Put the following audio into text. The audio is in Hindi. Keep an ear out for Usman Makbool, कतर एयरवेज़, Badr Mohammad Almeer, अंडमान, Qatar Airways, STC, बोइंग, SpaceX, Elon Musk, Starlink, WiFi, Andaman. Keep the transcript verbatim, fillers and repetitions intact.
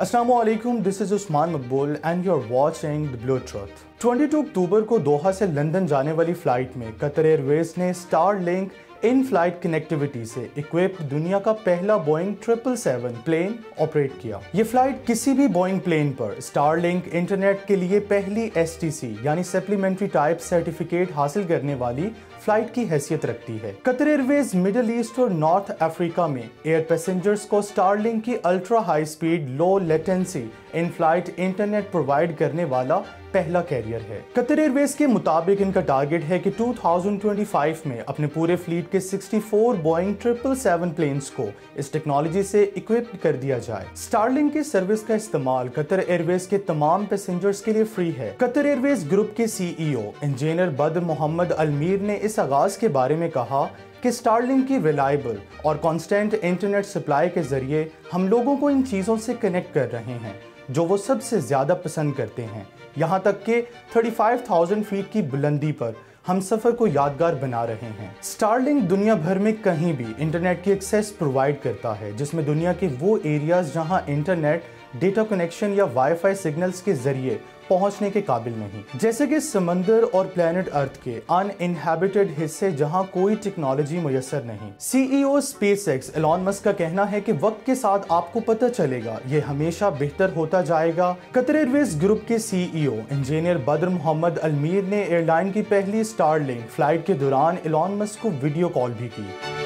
अस्सलामुअलैकुम, this is Usman Maqbool and you are watching the blue truth. बाईस अक्टूबर को दोहा से लंदन जाने वाली फ़्लाइट में कतर एयरवेज़ ने स्टारलिंक इन फ्लाइट कनेक्टिविटी से इक्विप्ड दुनिया का पहला बोइंग seven seven seven plane operate किया। ये फ्लाइट किसी भी बोइंग प्लेन पर स्टारलिंक इंटरनेट के लिए पहली एस टी सी यानी सप्लीमेंट्री टाइप सर्टिफिकेट हासिल करने वाली फ्लाइट की हैसियत रखती है। कतर एयरवेज मिडिल ईस्ट और नॉर्थ अफ्रीका में एयर पैसेंजर्स को स्टारलिंक की ultra high speed low latency in flight internet provide करने वाला पहला कैरियर है। कतर एयरवेज के मुताबिक इनका टारगेट है कि दो हज़ार पच्चीस में अपने पूरे फ्लीट के चौंसठ बोइंग seven seven seven planes को इस टेक्नोलॉजी से इक्विप्ड कर दिया जाए। स्टारलिंक की सर्विस का इस्तेमाल कतर एयरवेज के तमाम पैसेंजर्स के लिए फ्री है। कतर एयरवेज ग्रुप के C E O engineer Badr Mohammed Almeer ने इस आगाज के बारे में कहा कि स्टारलिंक की रिलायबल और कॉन्स्टेंट इंटरनेट सप्लाई के जरिए हम लोगों को इन चीज़ों से कनेक्ट कर रहे हैं जो वो सबसे ज़्यादा पसंद करते हैं। यहाँ तक कि पैंतीस हज़ार फीट की बुलंदी पर हम सफ़र को यादगार बना रहे हैं। स्टारलिंक दुनिया भर में कहीं भी इंटरनेट की एक्सेस प्रोवाइड करता है, जिसमें दुनिया के वो एरियाज़ जहाँ इंटरनेट डेटा कनेक्शन या वाईफाई सिग्नल्स के जरिए पहुंचने के काबिल नहीं, जैसे कि समंदर और प्लेनेट अर्थ के अनइनहैबिटेड हिस्से जहां कोई टेक्नोलॉजी मुयसर नहीं। C E O SpaceX Elon Musk का कहना है कि वक्त के साथ आपको पता चलेगा, ये हमेशा बेहतर होता जाएगा। कतर एयरवेज ग्रुप के C E O engineer Badr Mohammed Almeer ने एयरलाइन की पहली स्टारलिंक फ्लाइट के दौरान एलॉन मस्क को वीडियो कॉल भी की।